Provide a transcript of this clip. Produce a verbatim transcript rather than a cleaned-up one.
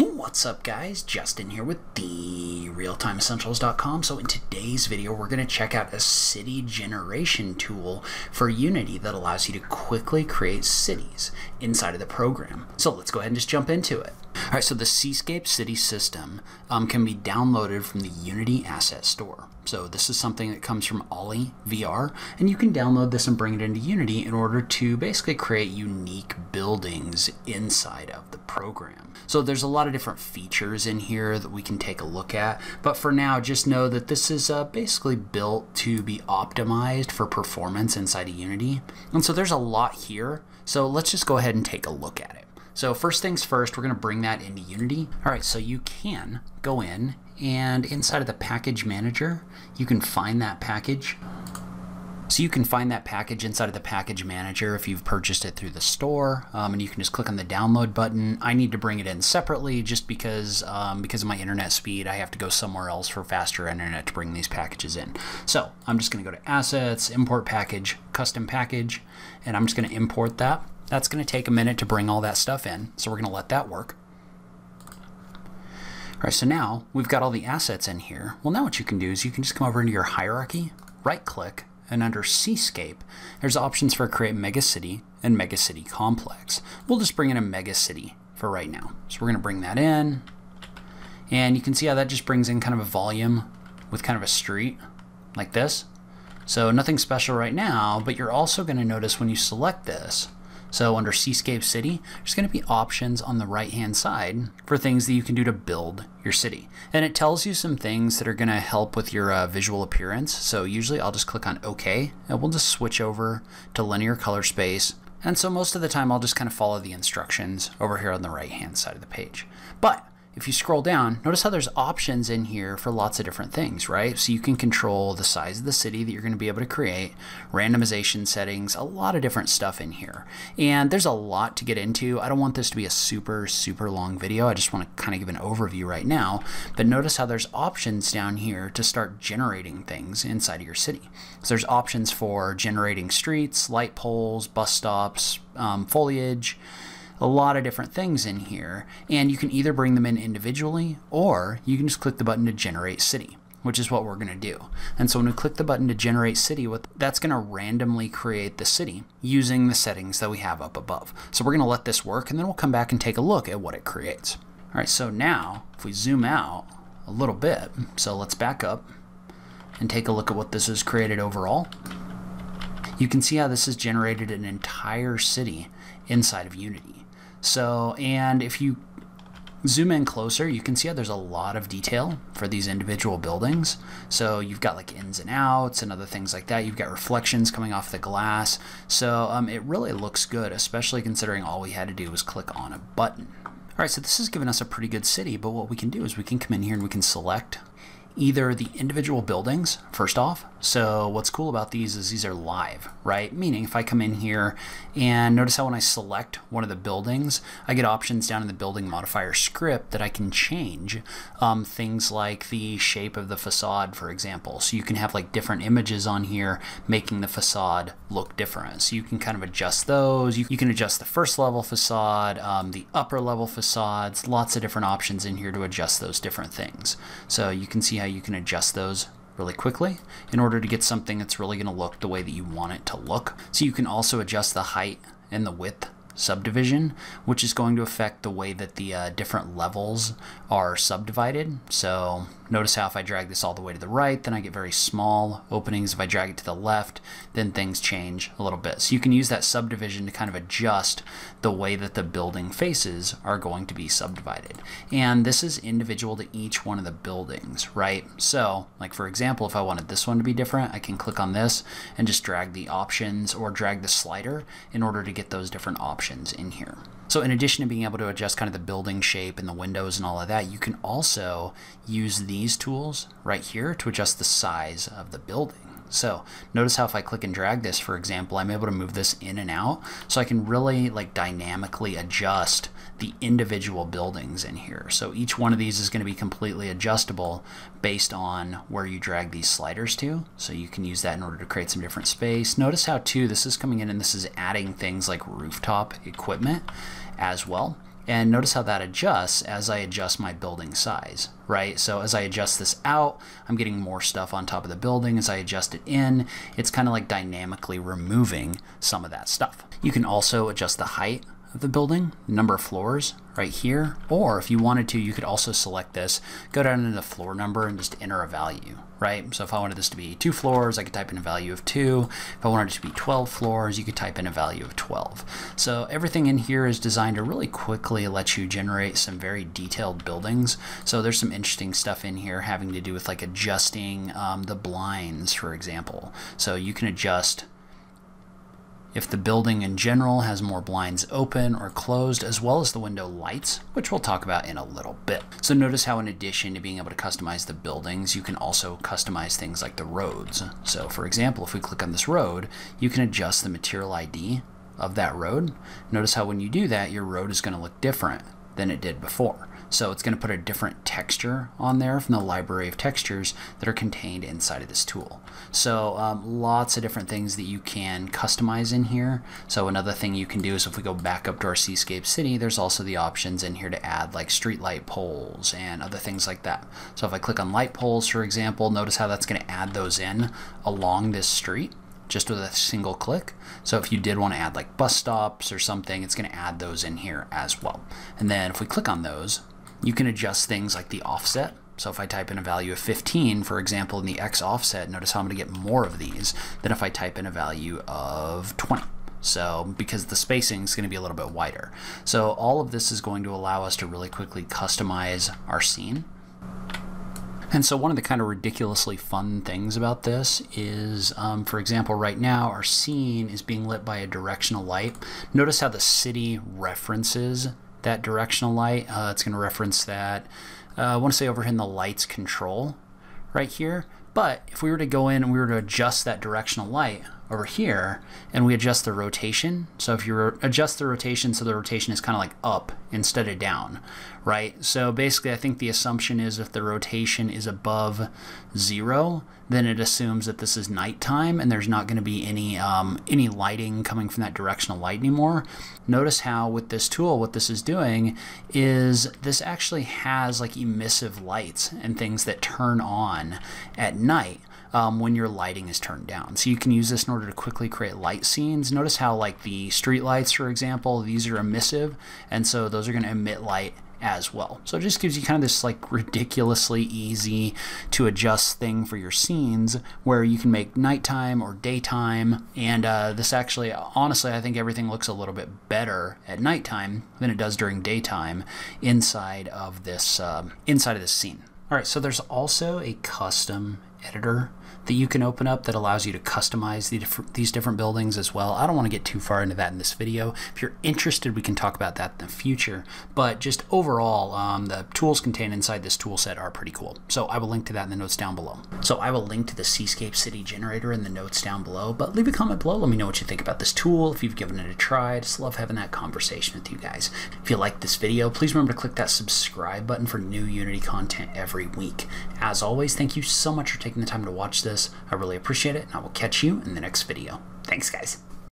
What's up, guys? Justin here with the real time essentials dot com. So in today's video, we're going to check out a city generation tool for Unity that allows you to quickly create cities inside of the program. So let's go ahead and just jump into it. All right, so the CScape City system um, can be downloaded from the Unity Asset Store. So this is something that comes from Ollie V R, and you can download this and bring it into Unity in order to basically create unique buildings inside of the program. So there's a lot of different features in here that we can take a look at, but for now, just know that this is uh, basically built to be optimized for performance inside of Unity. And so there's a lot here, so let's just go ahead and take a look at it. So first things first, we're going to bring that into Unity. All right, so you can go in and inside of the package manager, you can find that package. So you can find that package inside of the package manager if you've purchased it through the store, um, and you can just click on the download button. I need to bring it in separately just because um, because of my internet speed, I have to go somewhere else for faster internet to bring these packages in. So I'm just going to go to Assets, Import Package, Custom Package, and I'm just going to import that. That's going to take a minute to bring all that stuff in, so we're going to let that work. All right, so now we've got all the assets in here. Well, now what you can do is you can just come over into your hierarchy, right-click, and under CScape, there's options for Create Mega City and Mega City Complex. We'll just bring in a Mega City for right now. So we're going to bring that in, and you can see how that just brings in kind of a volume with kind of a street like this. So nothing special right now, but you're also going to notice when you select this, so under CScape City, there's going to be options on the right-hand side for things that you can do to build your city. And it tells you some things that are going to help with your uh, visual appearance. So usually I'll just click on OK, and we'll just switch over to linear color space. And so most of the time, I'll just kind of follow the instructions over here on the right-hand side of the page. But if you scroll down, notice how there's options in here for lots of different things, right? So you can control the size of the city that you're going to be able to create, randomization settings, a lot of different stuff in here. And there's a lot to get into. I don't want this to be a super, super long video. I just want to kind of give an overview right now. But notice how there's options down here to start generating things inside of your city. So there's options for generating streets, light poles, bus stops, um, foliage, a lot of different things in here, and you can either bring them in individually or you can just click the button to generate city, which is what we're going to do. And so when we click the button to generate city, that's going to randomly create the city using the settings that we have up above. So we're going to let this work, and then we'll come back and take a look at what it creates. All right, so now if we zoom out a little bit, so let's back up and take a look at what this has created overall. You can see how this has generated an entire city inside of Unity. So, and if you zoom in closer, you can see how there's a lot of detail for these individual buildings. So you've got like ins and outs and other things like that. You've got reflections coming off the glass. So um, it really looks good, especially considering all we had to do was click on a button. All right, so this has given us a pretty good city, but what we can do is we can come in here and we can select either the individual buildings first off. So what's cool about these is these are live, right? Meaning if I come in here and notice how when I select one of the buildings, I get options down in the building modifier script that I can change um, things like the shape of the facade, for example. So you can have like different images on here making the facade look different. So you can kind of adjust those. You, you can adjust the first level facade, um, the upper level facades, lots of different options in here to adjust those different things. So you can see how you can adjust those really quickly in order to get something that's really going to look the way that you want it to look. So you can also adjust the height and the width subdivision, which is going to affect the way that the uh, different levels are subdivided. So notice how if I drag this all the way to the right, then I get very small openings. If I drag it to the left, then things change a little bit. So you can use that subdivision to kind of adjust the way that the building faces are going to be subdivided. And this is individual to each one of the buildings, right? So like for example, if I wanted this one to be different, I can click on this and just drag the options or drag the slider in order to get those different options in here. So in addition to being able to adjust kind of the building shape and the windows and all of that, you can also use these tools right here to adjust the size of the building. So notice how if I click and drag this, for example, I'm able to move this in and out. So I can really like dynamically adjust the individual buildings in here. So each one of these is going to be completely adjustable based on where you drag these sliders to. So you can use that in order to create some different space. Notice how too, this is coming in and this is adding things like rooftop equipment as well. And notice how that adjusts as I adjust my building size, right? So as I adjust this out, I'm getting more stuff on top of the building. As I adjust it in, it's kind of like dynamically removing some of that stuff. You can also adjust the height of the building, number of floors right here, or if you wanted to, you could also select this, go down into the floor number and just enter a value, right? So if I wanted this to be two floors, I could type in a value of two. If I wanted it to be twelve floors, you could type in a value of twelve. So everything in here is designed to really quickly let you generate some very detailed buildings. So there's some interesting stuff in here having to do with like adjusting um, the blinds, for example. So you can adjust if the building in general has more blinds open or closed, as well as the window lights, which we'll talk about in a little bit. So notice how in addition to being able to customize the buildings, you can also customize things like the roads. So for example, if we click on this road, you can adjust the material I D of that road. Notice how when you do that, your road is going to look different than it did before. So it's going to put a different texture on there from the library of textures that are contained inside of this tool. So um, lots of different things that you can customize in here. So another thing you can do is if we go back up to our CScape City, there's also the options in here to add like street light poles and other things like that. So if I click on light poles, for example, notice how that's going to add those in along this street, just with a single click. So if you did want to add like bus stops or something, it's going to add those in here as well. And then if we click on those, you can adjust things like the offset. So if I type in a value of fifteen, for example, in the X offset, notice how I'm going to get more of these than if I type in a value of twenty. So because the spacing is going to be a little bit wider. So all of this is going to allow us to really quickly customize our scene. And so one of the kind of ridiculously fun things about this is, um, for example, right now our scene is being lit by a directional light. Notice how the city references that directional light. Uh, it's going to reference that, uh, I want to say over here in the lights control right here. But if we were to go in and we were to adjust that directional light over here and we adjust the rotation. So if you adjust the rotation, so the rotation is kind of like up instead of down, right? So basically I think the assumption is if the rotation is above zero, then it assumes that this is nighttime and there's not going to be any, um, any lighting coming from that directional light anymore. Notice how with this tool, what this is doing is this actually has like emissive lights and things that turn on at night. Um, when your lighting is turned down. So you can use this in order to quickly create light scenes. Notice how like the street lights, for example, these are emissive, and so those are going to emit light as well. So it just gives you kind of this like ridiculously easy to adjust thing for your scenes where you can make nighttime or daytime. And uh, this actually, honestly, I think everything looks a little bit better at nighttime than it does during daytime inside of this, um, inside of this scene. All right, so there's also a custom editor that you can open up that allows you to customize the diff these different buildings as well. I don't want to get too far into that in this video. If you're interested, we can talk about that in the future. But just overall, um, the tools contained inside this tool set are pretty cool. So I will link to that in the notes down below. So I will link to the CScape City Generator in the notes down below. But leave a comment below. Let me know what you think about this tool, if you've given it a try. I just love having that conversation with you guys. If you like this video, please remember to click that subscribe button for new Unity content every week. As always, thank you so much for taking the time to watch this. I really appreciate it, and I will catch you in the next video. Thanks, guys.